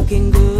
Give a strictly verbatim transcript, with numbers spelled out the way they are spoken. looking good.